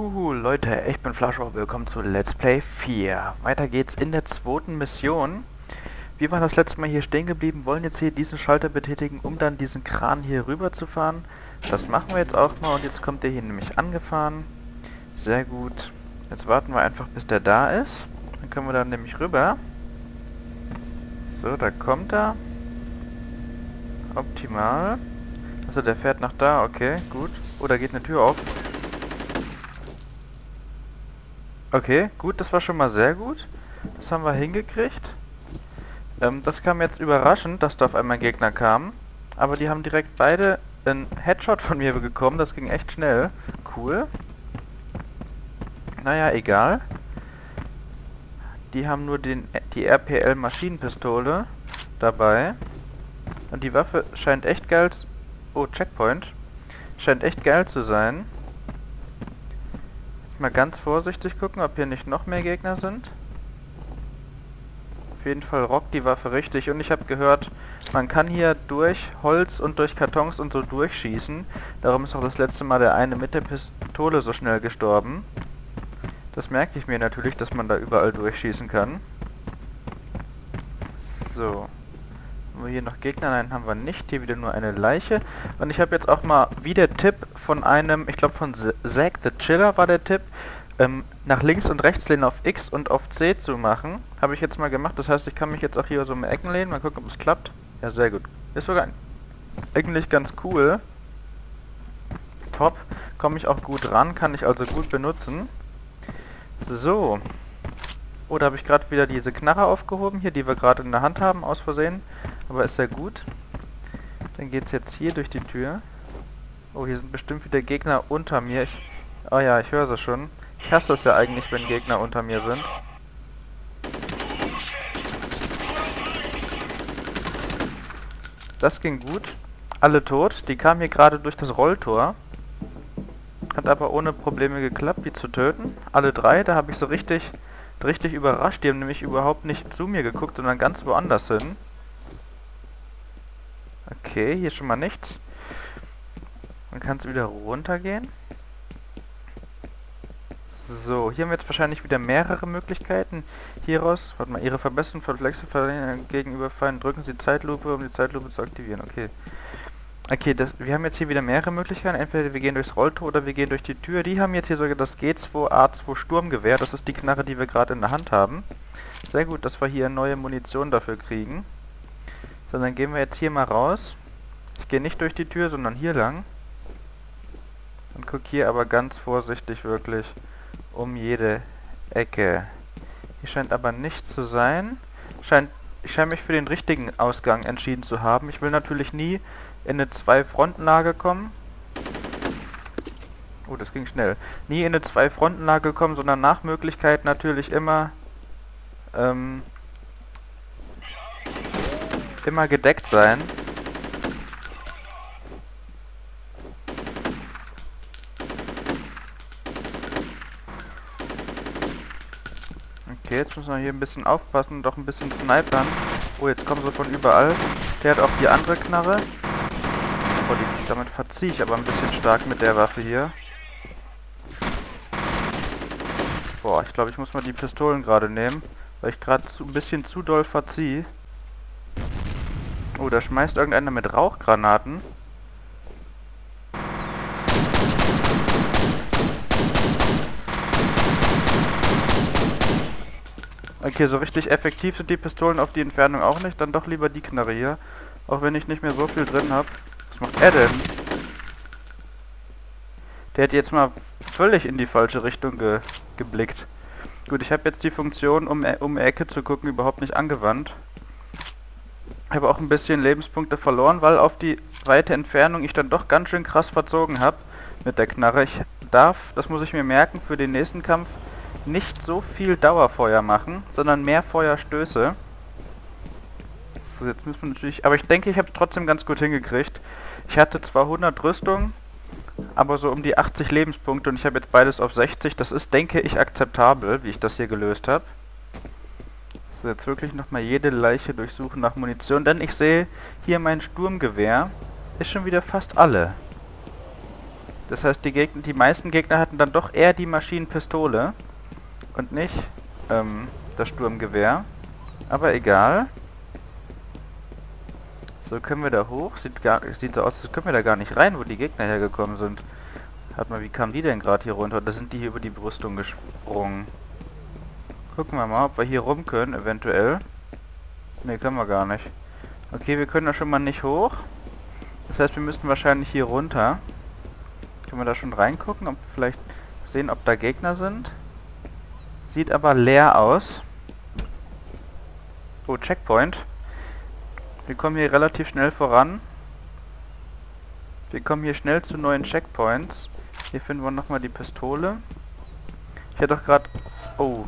Huhu Leute, ich bin Flasho, willkommen zu Let's Play 4. Weiter geht's in der zweiten Mission. Wir waren das letzte Mal hier stehen geblieben, wollen jetzt hier diesen Schalter betätigen, um dann diesen Kran hier rüber zu fahren. Das machen wir jetzt auch mal und jetzt kommt der hier nämlich angefahren. Sehr gut. Jetzt warten wir einfach, bis der da ist. Dann können wir dann nämlich rüber. So, da kommt er. Optimal. Also der fährt nach da, okay, gut. Oh, da geht eine Tür auf. Okay, gut, das war schon mal sehr gut. Das haben wir hingekriegt. Das kam jetzt überraschend, dass da auf einmal Gegner kamen. Aber die haben direkt beide einen Headshot von mir bekommen. Das ging echt schnell. Cool. Naja, egal. Die haben nur die RPL Maschinenpistole dabei. Und die Waffe scheint echt geil. Oh, Checkpoint. Scheint echt geil zu sein. Mal ganz vorsichtig gucken, ob hier nicht noch mehr Gegner sind. Auf jeden Fall rockt die Waffe richtig. Und ich habe gehört, man kann hier durch Holz und durch Kartons und so durchschießen. Darum ist auch das letzte Mal der eine mit der Pistole so schnell gestorben. Das merke ich mir natürlich, dass man da überall durchschießen kann. So. Haben wir hier noch Gegner? Nein, haben wir nicht. Hier wieder nur eine Leiche. Und ich habe jetzt auch mal wieder Tipp von einem, ich glaube von Zack the Chiller war der Tipp, nach links und rechts lehnen auf X und auf C zu machen. Habe ich jetzt mal gemacht. Das heißt, ich kann mich jetzt auch hier so um Ecken lehnen. Mal gucken, ob es klappt. Ja, sehr gut. Ist sogar eigentlich ganz cool. Top. Komme ich auch gut ran. Kann ich also gut benutzen. So. Oh, da habe ich gerade wieder diese Knarre aufgehoben, hier, die wir gerade in der Hand haben, aus Versehen. Aber ist ja gut. Dann geht es jetzt hier durch die Tür. Oh, hier sind bestimmt wieder Gegner unter mir. Oh ja, ich höre sie schon. Ich hasse es ja eigentlich, wenn Gegner unter mir sind. Das ging gut. Alle tot. Die kamen hier gerade durch das Rolltor. Hat aber ohne Probleme geklappt, die zu töten. Alle drei, da habe ich so richtig überrascht. Die haben nämlich überhaupt nicht zu mir geguckt, sondern ganz woanders hin. Okay, hier schon mal nichts. Dann kann es wieder runtergehen. So, hier haben wir jetzt wahrscheinlich wieder mehrere Möglichkeiten. Hieraus, warte mal, Ihre verbesserten Reflexe gegenüberfallen, drücken Sie Zeitlupe, um die Zeitlupe zu aktivieren. Okay. Okay, wir haben jetzt hier wieder mehrere Möglichkeiten. Entweder wir gehen durchs Rolltor oder wir gehen durch die Tür. Die haben jetzt hier sogar das G2-A2 Sturmgewehr. Das ist die Knarre, die wir gerade in der Hand haben. Sehr gut, dass wir hier neue Munition dafür kriegen. So, dann gehen wir jetzt hier mal raus. Ich gehe nicht durch die Tür, sondern hier lang. Und guck hier aber ganz vorsichtig wirklich um jede Ecke. Hier scheint aber nichts zu sein. Ich scheine mich für den richtigen Ausgang entschieden zu haben. Ich will natürlich nie in eine Zwei-Fronten-Lage kommen. Oh, das ging schnell. Nie in eine Zwei-Fronten-Lage kommen, sondern nach Möglichkeit natürlich immer gedeckt sein. Okay, jetzt müssen wir hier ein bisschen aufpassen und doch ein bisschen snipern. Oh, jetzt kommen sie von überall. Der hat auch die andere Knarre. Oh, damit verziehe ich aber ein bisschen stark mit der Waffe hier. Boah, ich glaube, ich muss mal die Pistolen gerade nehmen, weil ich gerade ein bisschen zu doll verziehe. Oh, da schmeißt irgendeiner mit Rauchgranaten. Okay, so richtig effektiv sind die Pistolen auf die Entfernung auch nicht. Dann doch lieber die Knarre hier. Auch wenn ich nicht mehr so viel drin habe. Was macht er denn? Der hat jetzt mal völlig in die falsche Richtung geblickt. Gut, ich habe jetzt die Funktion, um Ecke zu gucken, überhaupt nicht angewandt. Ich habe auch ein bisschen Lebenspunkte verloren, weil auf die weite Entfernung ich dann doch ganz schön krass verzogen habe mit der Knarre. Ich darf, das muss ich mir merken, für den nächsten Kampf nicht so viel Dauerfeuer machen, sondern mehr Feuerstöße. So, jetzt müssen wir natürlich... Aber ich denke, ich habe es trotzdem ganz gut hingekriegt. Ich hatte zwar 100 Rüstung, aber so um die 80 Lebenspunkte und ich habe jetzt beides auf 60. Das ist, denke ich, akzeptabel, wie ich das hier gelöst habe. So, jetzt wirklich nochmal jede Leiche durchsuchen nach Munition, denn ich sehe hier mein Sturmgewehr ist schon wieder fast alle. Das heißt, die meisten Gegner hatten dann doch eher die Maschinenpistole und nicht das Sturmgewehr. Aber egal. So, können wir da hoch? Sieht so aus, als können wir da gar nicht rein, wo die Gegner hergekommen sind. Hat mal, wie kamen die denn gerade hier runter? Da sind die hier über die Brüstung gesprungen. Gucken wir mal, ob wir hier rum können, eventuell. Ne, können wir gar nicht. Okay, wir können da schon mal nicht hoch. Das heißt, wir müssten wahrscheinlich hier runter. Können wir da schon reingucken, ob vielleicht sehen, ob da Gegner sind. Sieht aber leer aus. Oh, Checkpoint. Wir kommen hier relativ schnell voran. Wir kommen hier schnell zu neuen Checkpoints. Hier finden wir nochmal die Pistole. Ich hätte doch gerade... Oh.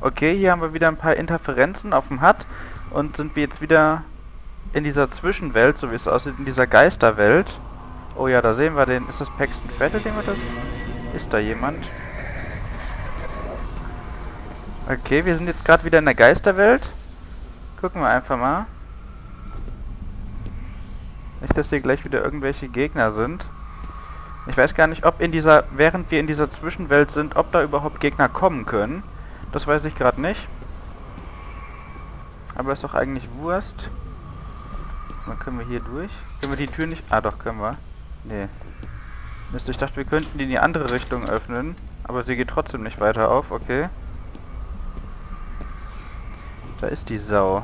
Okay, hier haben wir wieder ein paar Interferenzen auf dem HUD. Und sind wir jetzt wieder in dieser Zwischenwelt, so wie es aussieht, in dieser Geisterwelt. Oh ja, da sehen wir den... Ist das Paxton Fettel, den wir das... Ist da jemand? Okay, wir sind jetzt gerade wieder in der Geisterwelt. Gucken wir einfach mal. Nicht, dass hier gleich wieder irgendwelche Gegner sind. Ich weiß gar nicht, ob in dieser... Während wir in dieser Zwischenwelt sind, ob da überhaupt Gegner kommen können. Das weiß ich gerade nicht. Aber ist doch eigentlich Wurst. Dann können wir hier durch. Können wir die Tür nicht... Ah, doch, können wir. Nee. Mist, ich dachte, wir könnten die in die andere Richtung öffnen. Aber sie geht trotzdem nicht weiter auf, okay. Da ist die Sau.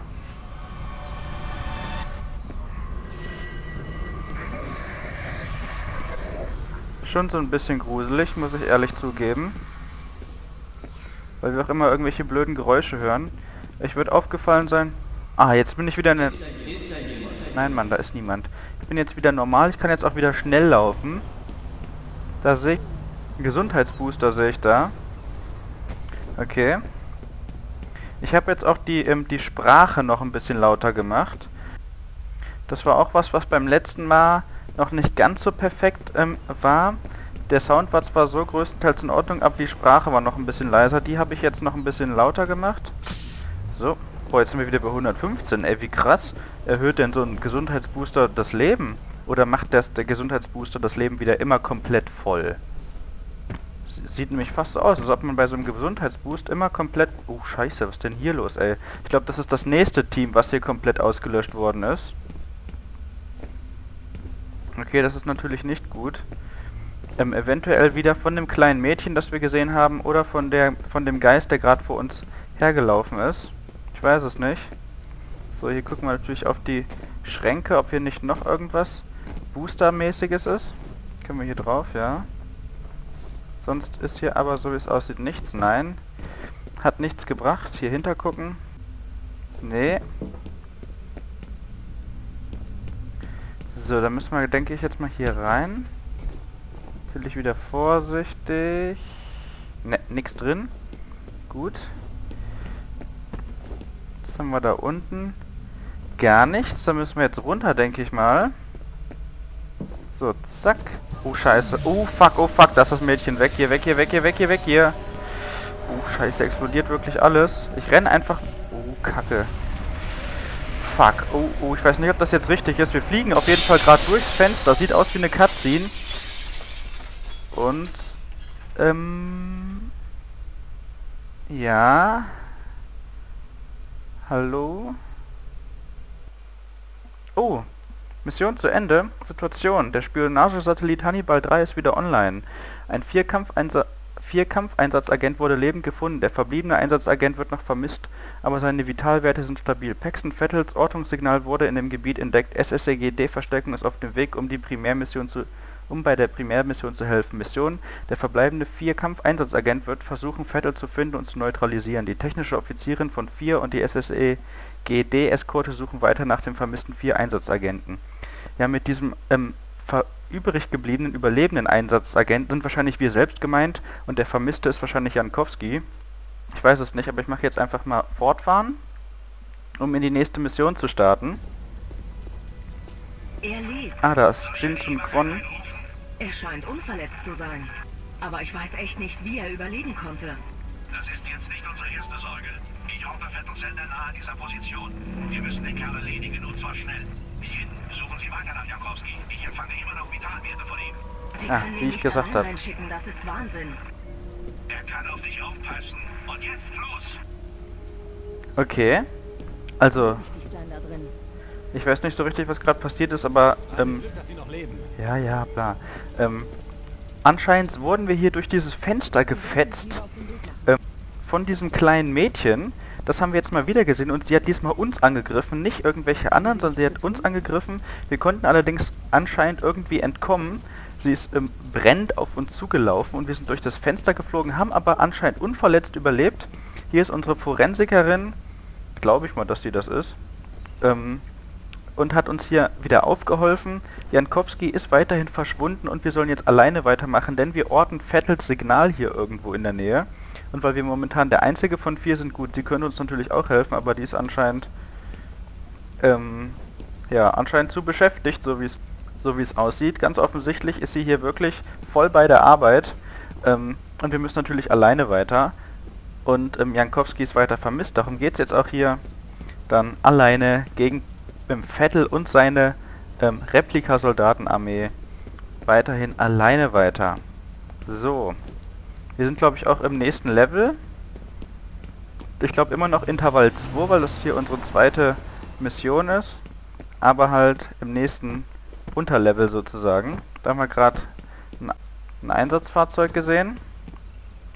Schon so ein bisschen gruselig, muss ich ehrlich zugeben. Weil wir auch immer irgendwelche blöden Geräusche hören. Ich würde aufgefallen sein... Ah, jetzt bin ich wieder in der... Nein, Mann, da ist niemand. Ich bin jetzt wieder normal. Ich kann jetzt auch wieder schnell laufen. Da sehe ich... Einen Gesundheitsbooster sehe ich da. Okay. Ich habe jetzt auch die Sprache noch ein bisschen lauter gemacht. Das war auch was beim letzten Mal noch nicht ganz so perfekt war. Der Sound war zwar so größtenteils in Ordnung, aber die Sprache war noch ein bisschen leiser. Die habe ich jetzt noch ein bisschen lauter gemacht. So. Boah, jetzt sind wir wieder bei 115. Ey, wie krass. Erhöht denn so ein Gesundheitsbooster das Leben? Oder macht der Gesundheitsbooster das Leben wieder immer komplett voll? Sieht nämlich fast so aus, als ob man bei so einem Gesundheitsboost immer komplett... Oh, scheiße, was ist denn hier los, ey? Ich glaube, das ist das nächste Team, was hier komplett ausgelöscht worden ist. Okay, das ist natürlich nicht gut. Eventuell wieder von dem kleinen Mädchen, das wir gesehen haben, oder von dem Geist, der gerade vor uns hergelaufen ist. Ich weiß es nicht. So, hier gucken wir natürlich auf die Schränke, ob hier nicht noch irgendwas Boostermäßiges ist. Können wir hier drauf, ja. Sonst ist hier aber, so wie es aussieht, nichts. Nein. Hat nichts gebracht. Hier hinter gucken. Nee. So, dann müssen wir, denke ich, jetzt mal hier rein. Natürlich wieder vorsichtig. Ne, nichts drin. Gut. Was haben wir da unten? Gar nichts. Da müssen wir jetzt runter, denke ich mal. So, zack. Oh, scheiße. Oh, fuck, da ist das Mädchen. Weg hier, weg hier, weg hier, weg hier, weg hier. Oh, scheiße, explodiert wirklich alles. Ich renne einfach... Oh, kacke. Fuck. Oh, ich weiß nicht, ob das jetzt richtig ist. Wir fliegen auf jeden Fall gerade durchs Fenster. Sieht aus wie eine Cutscene. Und... Ja... Hallo? Oh! Mission zu Ende. Situation. Der Spionagesatellit Hannibal 3 ist wieder online. Ein Vierkampfeinsatzagent wurde lebend gefunden. Der verbliebene Einsatzagent wird noch vermisst, aber seine Vitalwerte sind stabil. Paxton Fettels Ortungssignal wurde in dem Gebiet entdeckt. SSEGD-Verstärkung ist auf dem Weg, um bei der Primärmission zu helfen. Mission. Der verbleibende Vierkampfeinsatzagent wird versuchen, Fettel zu finden und zu neutralisieren. Die technische Offizierin von 4 und die SSEGD-Eskorte suchen weiter nach dem vermissten 4-Einsatzagenten. Ja, mit diesem übrig gebliebenen, überlebenden Einsatzagenten sind wahrscheinlich wir selbst gemeint und der Vermisste ist wahrscheinlich Jankowski. Ich weiß es nicht, aber ich mache jetzt einfach mal fortfahren, um in die nächste Mission zu starten. Ah, da ist Vincent Kron. Er scheint unverletzt zu sein, aber ich weiß echt nicht, wie er überleben konnte. Das ist jetzt nicht unsere erste Sorge. Ich hoffe, Vettel sind nahe an dieser Position. Wir müssen den Kerl erledigen und zwar schnell. Suchen Sie weiter nach Jankowski. Ich empfange immer noch Vitalwerte von ihm. Wie ich gesagt habe. Das ist Wahnsinn. Er kann auf sich aufpassen. Und jetzt los. Okay. Also. Ich weiß nicht so richtig, was gerade passiert ist, aber ja, ja, klar. Anscheinend wurden wir hier durch dieses Fenster gefetzt von diesem kleinen Mädchen. Das haben wir jetzt mal wieder gesehen und sie hat diesmal uns angegriffen, nicht irgendwelche anderen, sondern sie hat uns angegriffen. Wir konnten allerdings anscheinend irgendwie entkommen. Sie ist brennend auf uns zugelaufen und wir sind durch das Fenster geflogen, haben aber anscheinend unverletzt überlebt. Hier ist unsere Forensikerin, glaube ich mal, dass sie das ist, und hat uns hier wieder aufgeholfen. Jankowski ist weiterhin verschwunden und wir sollen jetzt alleine weitermachen, denn wir orten Vettels Signal hier irgendwo in der Nähe. Und weil wir momentan der einzige von 4 sind, gut, sie können uns natürlich auch helfen, aber die ist anscheinend, ja, anscheinend zu beschäftigt, so wie es aussieht. Ganz offensichtlich ist sie hier wirklich voll bei der Arbeit, und wir müssen natürlich alleine weiter. Und Jankowski ist weiter vermisst, darum geht es jetzt auch hier dann alleine gegen Vettel und seine Replika-Soldatenarmee weiterhin alleine weiter. So. Wir sind, glaube ich, auch im nächsten Level. Ich glaube immer noch Intervall 2, weil das hier unsere zweite Mission ist. Aber halt im nächsten Unterlevel sozusagen. Da haben wir gerade ein Einsatzfahrzeug gesehen.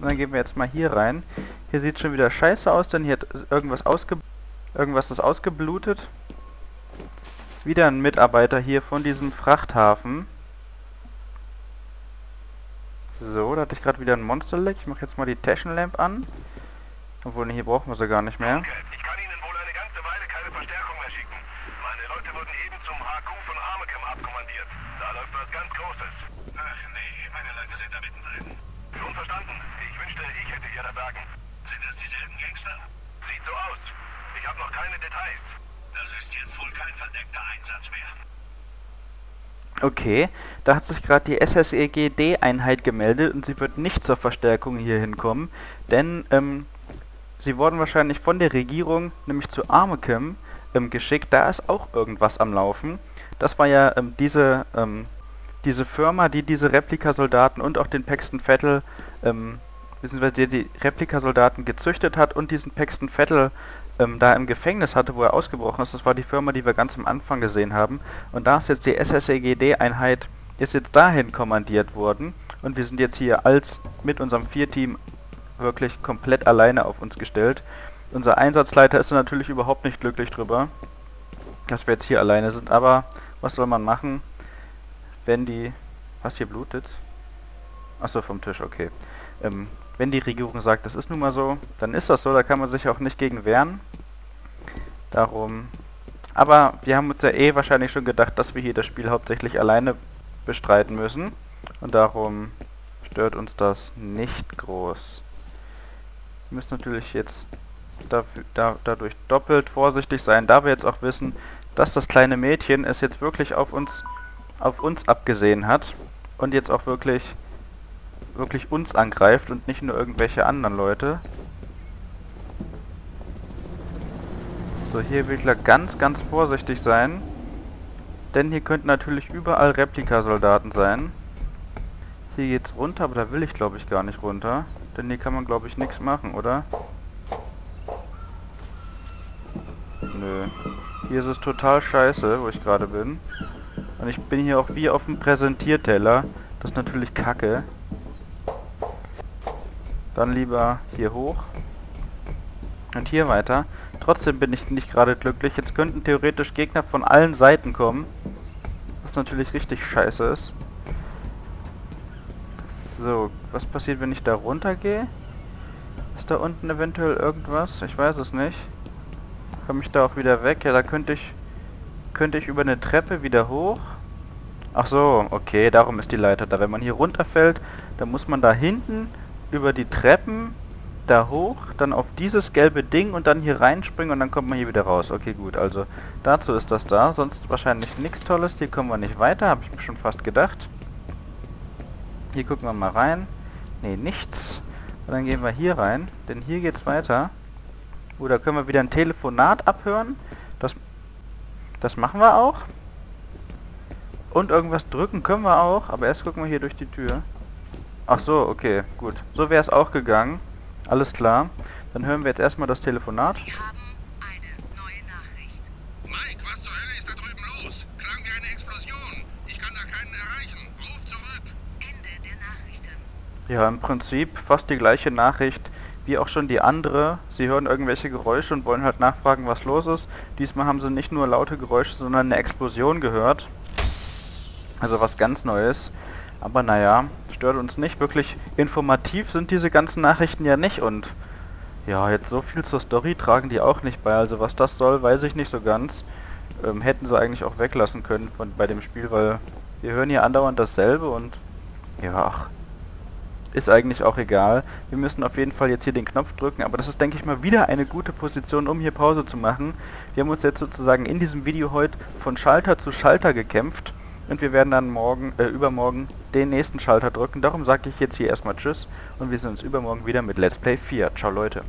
Und dann gehen wir jetzt mal hier rein. Hier sieht es schon wieder scheiße aus, denn hier hat irgendwas ist ausgeblutet. Wieder ein Mitarbeiter hier von diesem Frachthafen. So, da hatte ich gerade wieder ein Monsterleck. Ich mache jetzt mal die Taschenlampe an. Obwohl, hier brauchen wir sie gar nicht mehr. Ich kann Ihnen wohl eine ganze Weile keine Verstärkung mehr schicken. Meine Leute wurden eben zum HQ von Armacham abkommandiert. Da läuft was ganz Großes. Ach nee, meine Leute sind da mittendrin. Schon verstanden. Ich wünschte, ich hätte Ihre Sagen. Sind das dieselben Gangster? Sieht so aus. Ich habe noch keine Details. Das ist jetzt wohl kein verdeckter Einsatz mehr. Okay, da hat sich gerade die SSEGD-Einheit gemeldet und sie wird nicht zur Verstärkung hier hinkommen, denn sie wurden wahrscheinlich von der Regierung, nämlich zu Armacham, geschickt. Da ist auch irgendwas am Laufen. Das war ja diese Firma, die diese Replikasoldaten und auch den Paxton Fettel, beziehungsweise die Replikasoldaten gezüchtet hat und diesen Paxton Fettel da im Gefängnis hatte, wo er ausgebrochen ist. Das war die Firma, die wir ganz am Anfang gesehen haben. Und da ist jetzt die SSEGD-Einheit, ist jetzt dahin kommandiert worden. Und wir sind jetzt hier als mit unserem 4-Team wirklich komplett alleine auf uns gestellt. Unser Einsatzleiter ist natürlich überhaupt nicht glücklich drüber, dass wir jetzt hier alleine sind. Aber was soll man machen, wenn die... Was hier blutet? Achso, vom Tisch, okay. Wenn die Regierung sagt, das ist nun mal so, dann ist das so, da kann man sich auch nicht gegen wehren. Darum. Aber wir haben uns ja eh wahrscheinlich schon gedacht, dass wir hier das Spiel hauptsächlich alleine bestreiten müssen. Und darum stört uns das nicht groß. Wir müssen natürlich jetzt dadurch doppelt vorsichtig sein, da wir jetzt auch wissen, dass das kleine Mädchen es jetzt wirklich auf uns abgesehen hat. Und jetzt auch wirklich uns angreift und nicht nur irgendwelche anderen Leute. So, hier will ich ganz, ganz vorsichtig sein. Denn hier könnten natürlich überall Replikasoldaten sein. Hier geht's runter, aber da will ich, glaube ich, gar nicht runter. Denn hier kann man, glaube ich, nichts machen, oder? Nö. Hier ist es total scheiße, wo ich gerade bin. Und ich bin hier auch wie auf dem Präsentierteller. Das ist natürlich kacke. Dann lieber hier hoch und hier weiter. Trotzdem bin ich nicht gerade glücklich. Jetzt könnten theoretisch Gegner von allen Seiten kommen. Was natürlich richtig scheiße ist. So, was passiert, wenn ich da runter gehe? Ist da unten eventuell irgendwas? Ich weiß es nicht. Komme ich da auch wieder weg? Ja, da könnte ich über eine Treppe wieder hoch. Ach so, okay, darum ist die Leiter da. Wenn man hier runterfällt, dann muss man da hinten über die Treppen da hoch, dann auf dieses gelbe Ding und dann hier reinspringen und dann kommt man hier wieder raus. Okay, gut, also dazu ist das da, sonst wahrscheinlich nichts Tolles. Hier kommen wir nicht weiter, habe ich mir schon fast gedacht. Hier gucken wir mal rein. Ne, nichts. Und dann gehen wir hier rein, denn hier geht's weiter. Oh, da können wir wieder ein Telefonat abhören. Das machen wir auch. Und irgendwas drücken können wir auch, aber erst gucken wir hier durch die Tür. Ach so, okay, gut. So wäre es auch gegangen. Alles klar. Dann hören wir jetzt erstmal das Telefonat. Wir haben eine neue Nachricht. Mike, was zur Hölle ist da drüben los? Klang wie eine Explosion. Ich kann da keinen erreichen. Ruf zurück. Ende der Nachrichten. Ja, im Prinzip fast die gleiche Nachricht wie auch schon die andere. Sie hören irgendwelche Geräusche und wollen halt nachfragen, was los ist. Diesmal haben sie nicht nur laute Geräusche, sondern eine Explosion gehört. Also was ganz Neues. Aber naja, stört uns nicht. Wirklich informativ sind diese ganzen Nachrichten ja nicht. Und ja, jetzt so viel zur Story tragen die auch nicht bei. Also was das soll, weiß ich nicht so ganz. Hätten sie eigentlich auch weglassen können von, bei dem Spiel, weil wir hören hier andauernd dasselbe. Und ja, ach, ist eigentlich auch egal. Wir müssen auf jeden Fall jetzt hier den Knopf drücken. Aber das ist, denke ich mal, wieder eine gute Position, um hier Pause zu machen. Wir haben uns jetzt sozusagen in diesem Video heute von Schalter zu Schalter gekämpft. Und wir werden dann morgen, übermorgen den nächsten Schalter drücken. Darum sage ich jetzt hier erstmal Tschüss und wir sehen uns übermorgen wieder mit Let's Play 4. Ciao Leute.